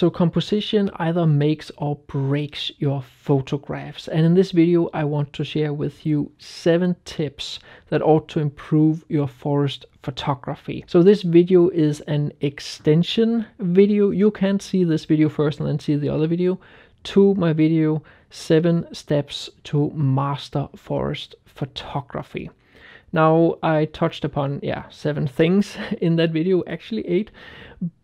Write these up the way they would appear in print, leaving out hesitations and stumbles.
So composition either makes or breaks your photographs. And in this video, I want to share with you 7 tips that ought to improve your forest photography. So this video is an extension video. You can see this video first and then see the other video to my video 7 steps to master forest photography. Now, I touched upon, 7 things in that video, actually 8,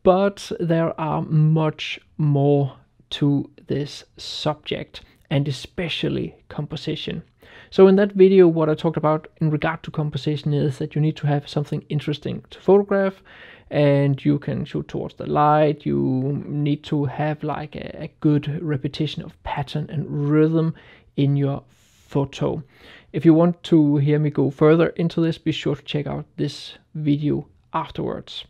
but there are much more to this subject, and especially composition. So in that video, what I talked about in regard to composition is that you need to have something interesting to photograph, and you can shoot towards the light. You need to have like a good repetition of pattern and rhythm in your photo. If you want to hear me go further into this, be sure to check out this video afterwards.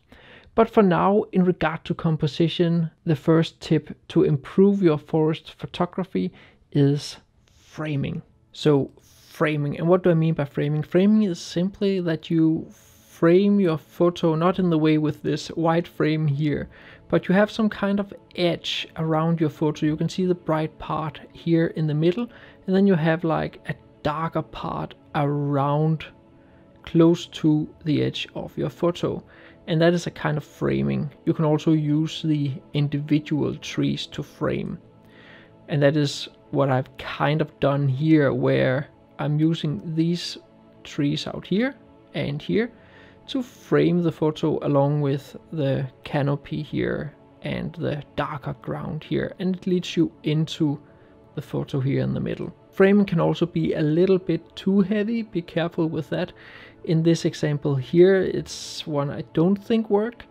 But for now, in regard to composition, the first tip to improve your forest photography is framing. So framing, and what do I mean by framing? Framing is simply that you frame your photo not in the way with this wide frame here, but you have some kind of edge around your photo. You can see the bright part here in the middle, and then you have like a darker part around close to the edge of your photo. And that is a kind of framing. You can also use the individual trees to frame. And that is what I've kind of done here, where I'm using these trees out here and here to frame the photo along with the canopy here and the darker ground here, and it leads you into the photo here in the middle. Framing can also be a little bit too heavy. Be careful with that. In this example here, it's one I don't think worked.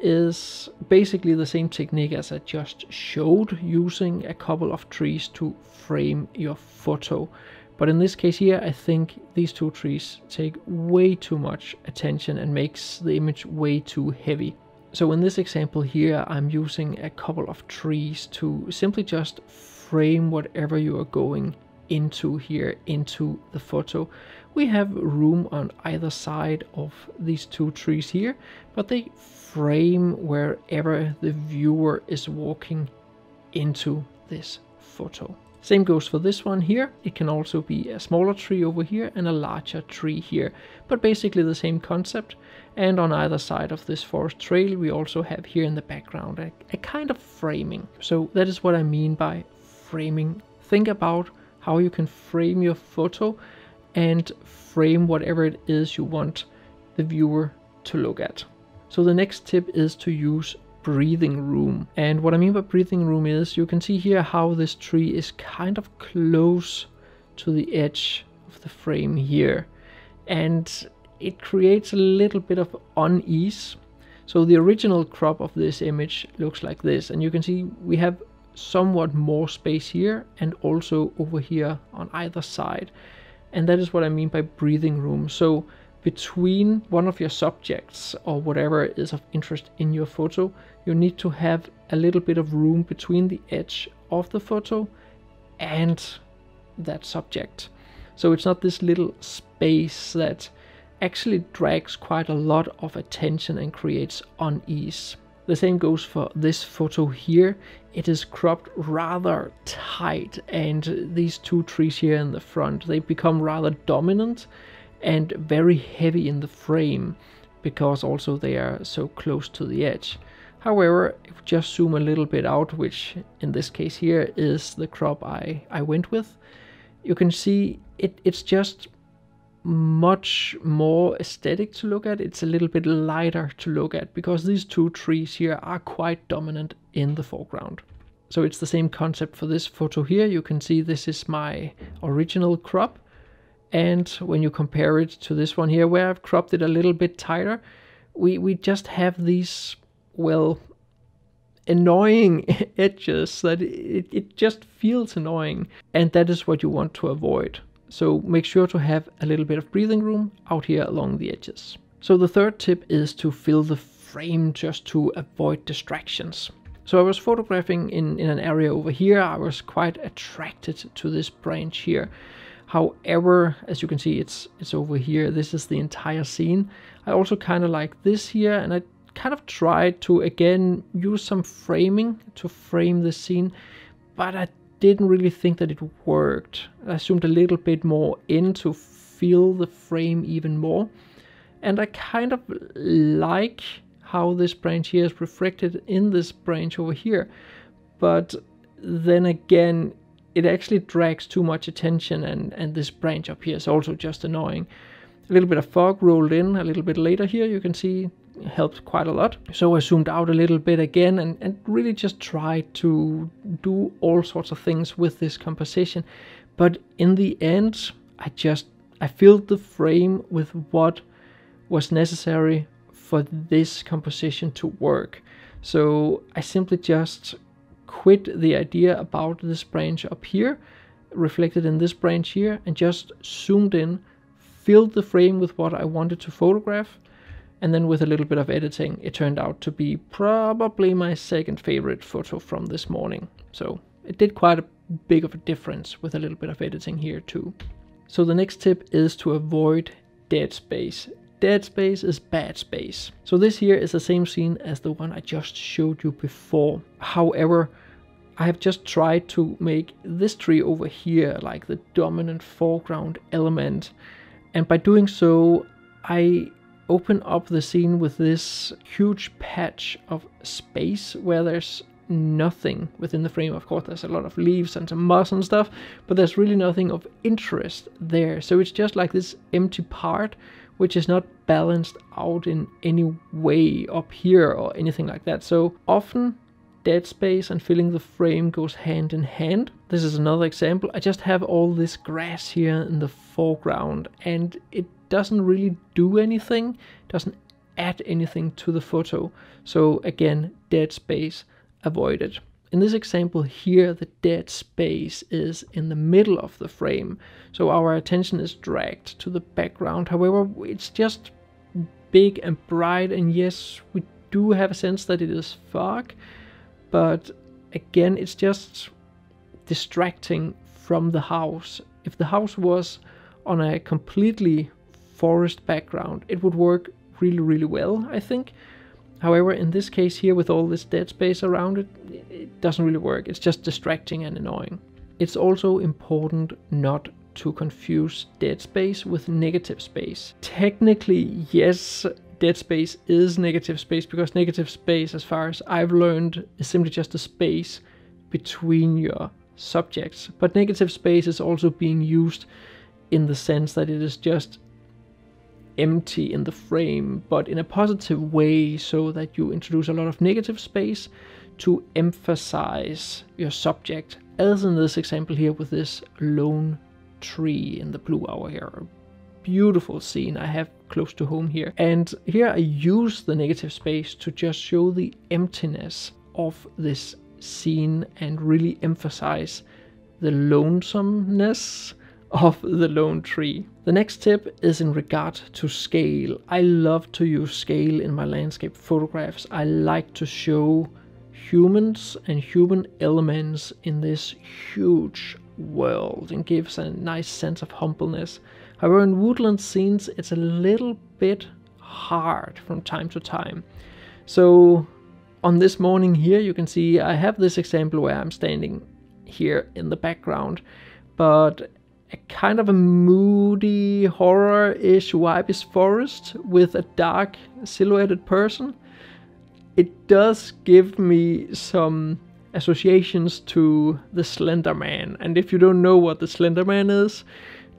Is basically the same technique as I just showed, using a couple of trees to frame your photo. But in this case here, I think these 2 trees take way too much attention and makes the image way too heavy. So in this example here, I'm using a couple of trees to simply just frame whatever you are going into here, into the photo. We have room on either side of these 2 trees here, but they frame wherever the viewer is walking into this photo. Same goes for this one here. It can also be a smaller tree over here and a larger tree here, but basically the same concept. And on either side of this forest trail, we also have here in the background a kind of framing. So that is what I mean by framing. Think about how you can frame your photo and frame whatever it is you want the viewer to look at. So the next tip is to use breathing room. And what I mean by breathing room is, you can see here how this tree is kind of close to the edge of the frame here, and it creates a little bit of unease. So the original crop of this image looks like this, and you can see we have somewhat more space here and also over here on either side. And that is what I mean by breathing room. So between one of your subjects or whatever is of interest in your photo, you need to have a little bit of room between the edge of the photo and that subject. So it's not this little space that actually drags quite a lot of attention and creates unease. The same goes for this photo here. It is cropped rather tight, and these 2 trees here in the front, they become rather dominant and very heavy in the frame, because also they are so close to the edge. However, if we just zoom a little bit out, which in this case here is the crop I went with, you can see it's just much more aesthetic to look at. It's a little bit lighter to look at, because these 2 trees here are quite dominant in the foreground. So it's the same concept for this photo here. You can see this is my original crop. And when you compare it to this one here, where I've cropped it a little bit tighter, we just have these, well, annoying edges that it just feels annoying. And that is what you want to avoid. So make sure to have a little bit of breathing room out here along the edges. So the third tip is to fill the frame just to avoid distractions. So I was photographing in an area over here. I was quite attracted to this branch here. However, as you can see, it's over here. This is the entire scene. I also kind of like this here, and I kind of try to again use some framing to frame the scene, but I didn't really think that it worked. I zoomed a little bit more in to feel the frame even more, and I kind of like how this branch here is reflected in this branch over here, but then again it actually drags too much attention, and this branch up here is also just annoying. A little bit of fog rolled in a little bit later here, you can see, helped quite a lot. So I zoomed out a little bit again and really just tried to do all sorts of things with this composition, but in the end I filled the frame with what was necessary for this composition to work. So I simply just quit the idea about this branch up here, reflected in this branch here, and just zoomed in, filled the frame with what I wanted to photograph, and then with a little bit of editing, it turned out to be probably my second favorite photo from this morning. So it did quite a big of a difference with a little bit of editing here too. So the next tip is to avoid dead space. Dead space is bad space. So this here is the same scene as the one I just showed you before. However, I have just tried to make this tree over here like the dominant foreground element. And by doing so, I open up the scene with this huge patch of space where there's nothing within the frame. Of course, there's a lot of leaves and some moss and stuff, but there's really nothing of interest there. So it's just like this empty part, which is not balanced out in any way up here or anything like that. So often dead space and filling the frame goes hand in hand. This is another example. I just have all this grass here in the foreground, and it doesn't really do anything, doesn't add anything to the photo. So again, dead space, avoid it. In this example here, the dead space is in the middle of the frame, so our attention is dragged to the background. However, it's just big and bright, and yes, we do have a sense that it is fog, but again, it's just distracting from the house. If the house was on a completely forest background, it would work really, really well, I think. However, in this case here, with all this dead space around it, it doesn't really work. It's just distracting and annoying. It's also important not to confuse dead space with negative space. Technically, yes, dead space is negative space, because negative space, as far as I've learned, is simply just a space between your subjects. But negative space is also being used in the sense that it is just empty in the frame, but in a positive way, so that you introduce a lot of negative space to emphasize your subject, as in this example here with this lone tree in the blue hour here. Beautiful scene I have close to home here, and here I use the negative space to just show the emptiness of this scene and really emphasize the lonesomeness of the lone tree. The next tip is in regard to scale. I love to use scale in my landscape photographs. I like to show humans and human elements in this huge world and gives a nice sense of humbleness. However, in woodland scenes, it's a little bit hard from time to time. So on this morning here, you can see I have this example where I'm standing here in the background, but a kind of a moody, horror-ish vibe forest with a dark silhouetted person. It does give me some associations to the Slender Man, and if you don't know what the Slender Man is,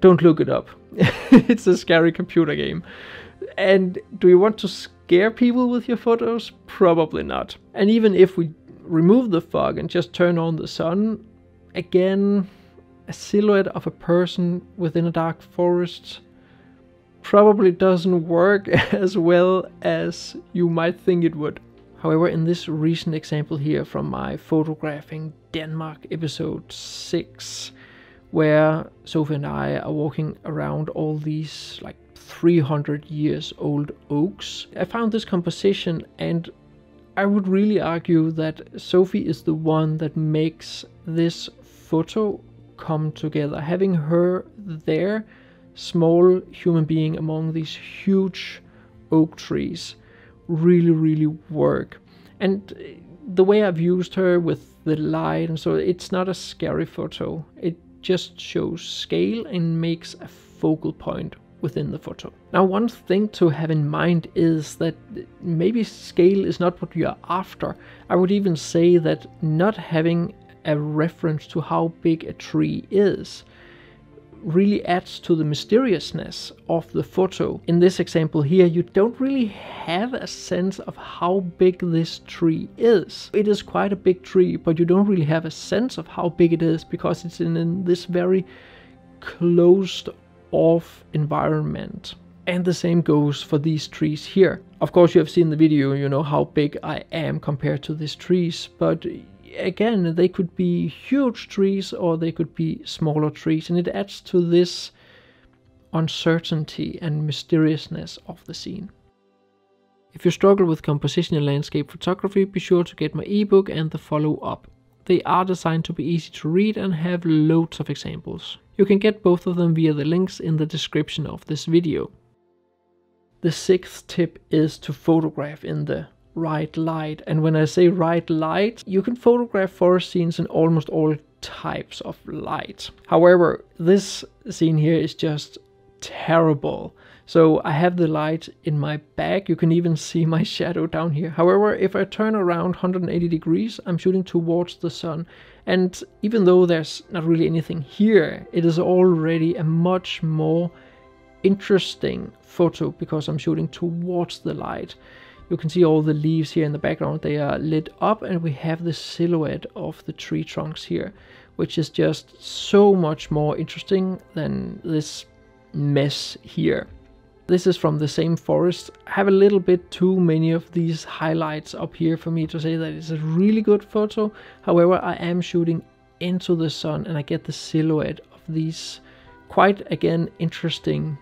don't look it up. It's a scary computer game. And do you want to scare people with your photos? Probably not. And even if we remove the fog and just turn on the sun, again, a silhouette of a person within a dark forest probably doesn't work as well as you might think it would. However, in this recent example here from my Photographing Denmark episode 6, where Sophie and I are walking around all these like 300 years old oaks, I found this composition, and I would really argue that Sophie is the one that makes this photo come together. Having her there, small human being among these huge oak trees, really work. And the way I've used her with the light and so, it's not a scary photo. It just shows scale and makes a focal point within the photo. Now, one thing to have in mind is that maybe scale is not what you're after. I would even say that not having a reference to how big a tree is really adds to the mysteriousness of the photo. In this example here, you don't really have a sense of how big this tree is. It is quite a big tree, but you don't really have a sense of how big it is because it's in this very closed off environment. And the same goes for these trees here. Of course, you have seen the video, you know how big I am compared to these trees, but again, they could be huge trees or they could be smaller trees, and it adds to this uncertainty and mysteriousness of the scene. If you struggle with composition and landscape photography, be sure to get my ebook and the follow-up. They are designed to be easy to read and have loads of examples. You can get both of them via the links in the description of this video. The sixth tip is to photograph in the right light. And when I say right light, you can photograph forest scenes in almost all types of light. However, this scene here is just terrible. So I have the light in my back. You can even see my shadow down here. However, if I turn around 180 degrees, I'm shooting towards the sun. And even though there's not really anything here, it is already a much more interesting photo because I'm shooting towards the light. You can see all the leaves here in the background, they are lit up, and we have the silhouette of the tree trunks here, which is just so much more interesting than this mess here. This is from the same forest. I have a little bit too many of these highlights up here for me to say that it's a really good photo. However, I am shooting into the sun and I get the silhouette of these quite, again, interesting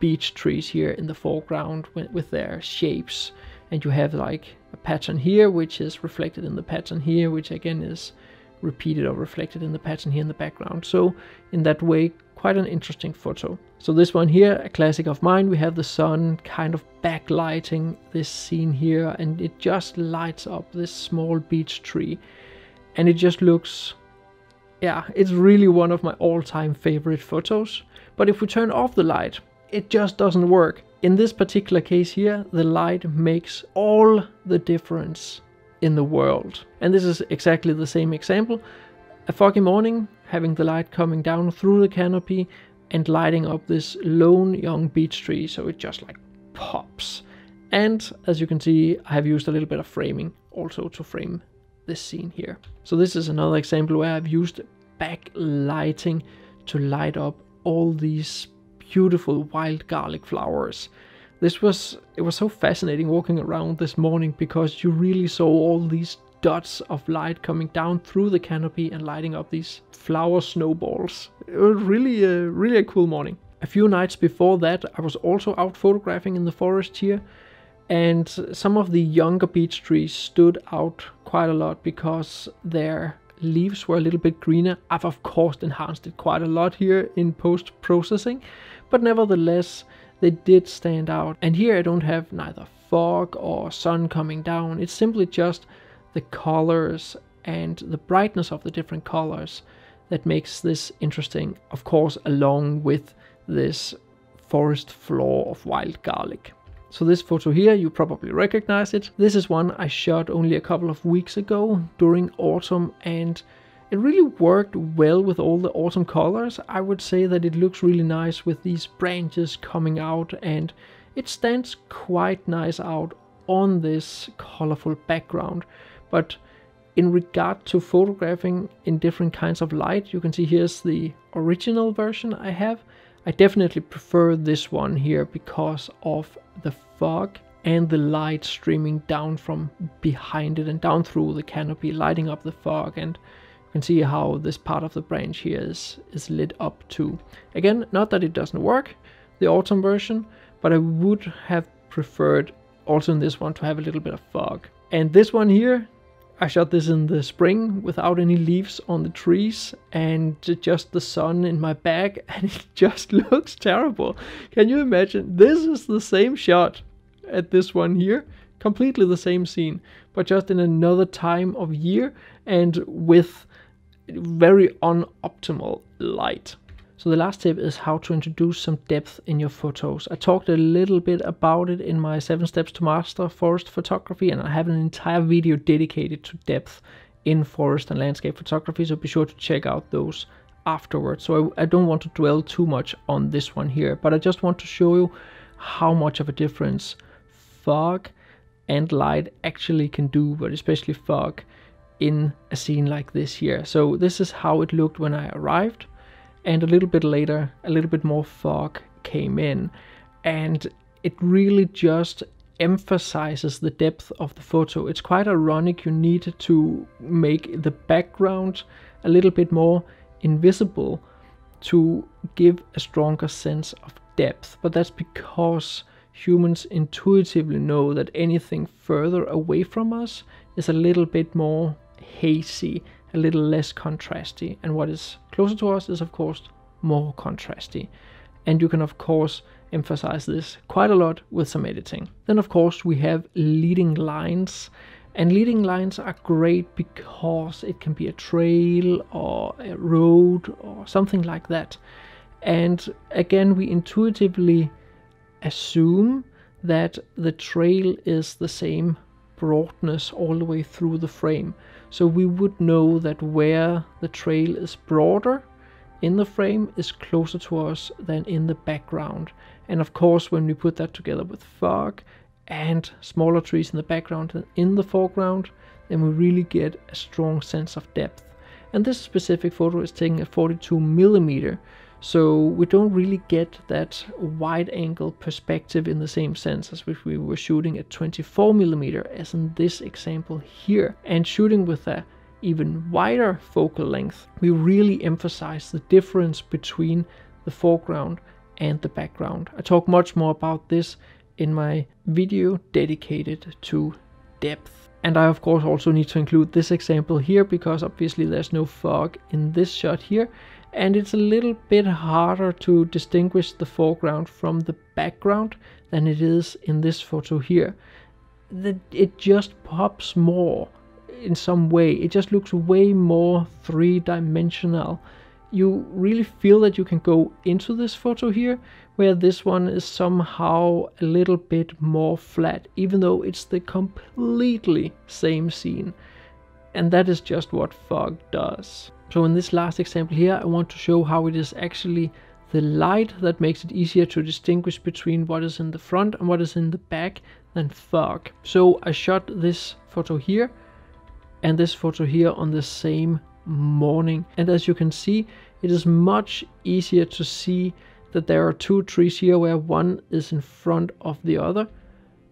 beech trees here in the foreground with their shapes. And you have like a pattern here, which is reflected in the pattern here, which again is repeated or reflected in the pattern here in the background. So in that way, quite an interesting photo. So this one here, a classic of mine, we have the sun kind of backlighting this scene here, and it just lights up this small beech tree. And it just looks, yeah, it's really one of my all-time favorite photos. But if we turn off the light, it just doesn't work. In this particular case here, the light makes all the difference in the world. And this is exactly the same example. A foggy morning, having the light coming down through the canopy and lighting up this lone young beech tree, so it just like pops. And as you can see, I have used a little bit of framing also to frame this scene here. So this is another example where I've used backlighting to light up all these beautiful wild garlic flowers. It was so fascinating walking around this morning because you really saw all these dots of light coming down through the canopy and lighting up these flower snowballs. It was really a cool morning. A few nights before that, I was also out photographing in the forest here, and some of the younger beech trees stood out quite a lot because their leaves were a little bit greener. I've of course enhanced it quite a lot here in post-processing, but nevertheless they did stand out. And here I don't have neither fog or sun coming down. It's simply just the colors and the brightness of the different colors that makes this interesting, of course, along with this forest floor of wild garlic. So this photo here, you probably recognize it. This is one I shot only a couple of weeks ago during autumn, and it really worked well with all the autumn colors. I would say that it looks really nice with these branches coming out, and it stands quite nice out on this colorful background. But in regard to photographing in different kinds of light, you can see here's the original version I have. I definitely prefer this one here because of the fog and the light streaming down from behind it and down through the canopy, lighting up the fog. And you can see how this part of the branch here is lit up too. Again, not that it doesn't work, the autumn version, but I would have preferred also in this one to have a little bit of fog. And this one here, I shot this in the spring without any leaves on the trees and just the sun in my back, and it just looks terrible. Can you imagine? This is the same shot at this one here. Completely the same scene, but just in another time of year and with very unoptimal light. So the last tip is how to introduce some depth in your photos. I talked a little bit about it in my 7 Steps to Master Forest Photography, and I have an entire video dedicated to depth in forest and landscape photography, so be sure to check out those afterwards. So I don't want to dwell too much on this one here, but I just want to show you how much of a difference fog and light actually can do, but especially fog in a scene like this here. So this is how it looked when I arrived, and a little bit later a little bit more fog came in, and it really just emphasizes the depth of the photo. It's quite ironic. You need to make the background a little bit more invisible to give a stronger sense of depth, but that's because humans intuitively know that anything further away from us is a little bit more hazy, a little less contrasty, and what is closer to us is of course more contrasty. And you can of course emphasize this quite a lot with some editing. Then of course we have leading lines, and leading lines are great because it can be a trail or a road or something like that. And again, we intuitively assume that the trail is the same broadness all the way through the frame. So we would know that where the trail is broader in the frame is closer to us than in the background. And of course, when we put that together with fog and smaller trees in the background than in the foreground, then we really get a strong sense of depth. And this specific photo is taken at 42mm. So we don't really get that wide angle perspective in the same sense as if we were shooting at 24mm as in this example here. And shooting with an even wider focal length, we really emphasize the difference between the foreground and the background. I talk much more about this in my video dedicated to depth. And I of course also need to include this example here because obviously there's no fog in this shot here. And it's a little bit harder to distinguish the foreground from the background than it is in this photo here. It just pops more in some way. It just looks way more three-dimensional. You really feel that you can go into this photo here, where this one is somehow a little bit more flat, even though it's the completely same scene. And that is just what fog does. So in this last example here, I want to show how it is actually the light that makes it easier to distinguish between what is in the front and what is in the back than fog. So I shot this photo here and this photo here on the same morning. And as you can see, it is much easier to see that there are two trees here where one is in front of the other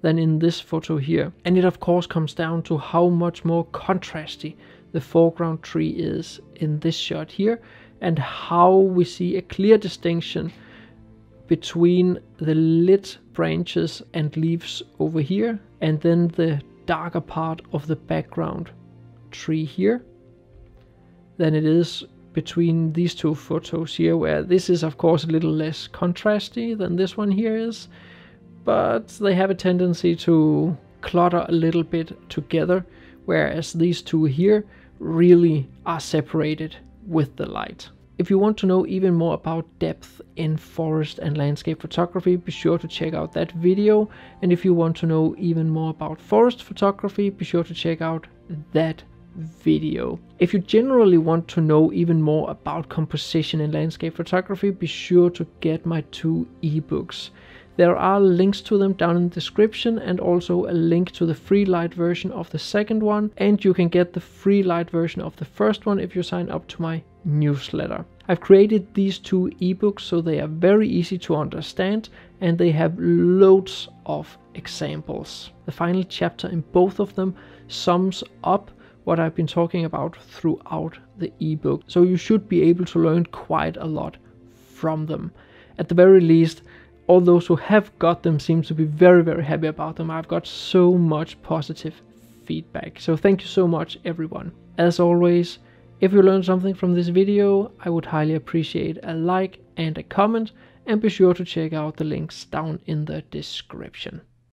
than in this photo here. And it of course comes down to how much more contrasty the foreground tree is in this shot here, and how we see a clear distinction between the lit branches and leaves over here, and then the darker part of the background tree here, than it is between these two photos here, where this is of course a little less contrasty than this one here is, but they have a tendency to clutter a little bit together, whereas these two here really are separated with the light. If you want to know even more about depth in forest and landscape photography, be sure to check out that video. And if you want to know even more about forest photography, be sure to check out that video. If you generally want to know even more about composition in landscape photography, be sure to get my 2 ebooks. There are links to them down in the description, and also a link to the free light version of the second one, and you can get the free light version of the first one if you sign up to my newsletter. I've created these 2 ebooks so they are very easy to understand, and they have loads of examples. The final chapter in both of them sums up what I've been talking about throughout the ebook, so you should be able to learn quite a lot from them. At the very least, all those who have got them seem to be very, very happy about them. I've got so much positive feedback. So thank you so much, everyone. As always, if you learned something from this video, I would highly appreciate a like and a comment, and be sure to check out the links down in the description.